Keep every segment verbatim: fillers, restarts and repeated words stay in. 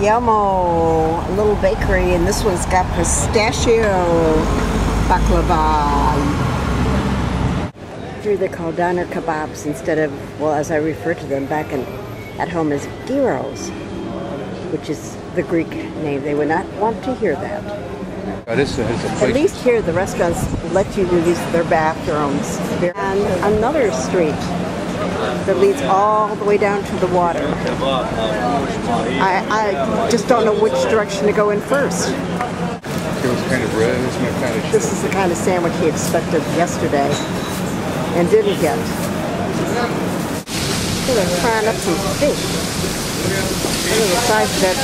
Yummo, a little bakery, and this one's got pistachio baklava. They're called doner kebabs instead of, well, as I refer to them back in, at home as gyros, which is the Greek name. They would not want to hear that. Oh, this is a place. At least here the restaurants let you use their bathrooms. And another street that leads all the way down to the water. I, I just don't know which direction to go in first. Kind of bread, kind of this is the kind of sandwich he expected yesterday and didn't get. They're frying up some fish. I mean, besides that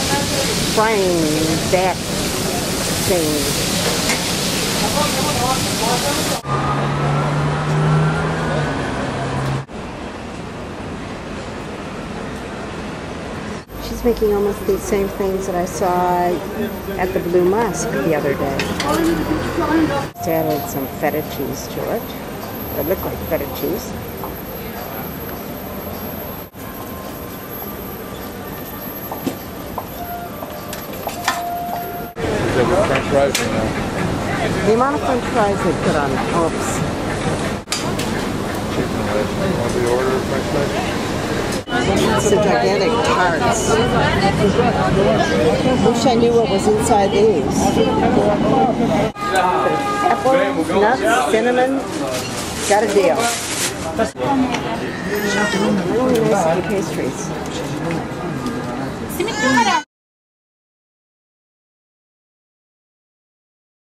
frying that thing. She's making almost the same things that I saw at the Blue Mosque the other day. Just added some feta cheese to it. It looked like feta cheese. French fries right now. The amount of French fries they put on it helps. Want the order of French fries? It's a gigantic tarts. I wish I knew what was inside these. Apple, nuts, cinnamon, got a deal. Really nice pastries.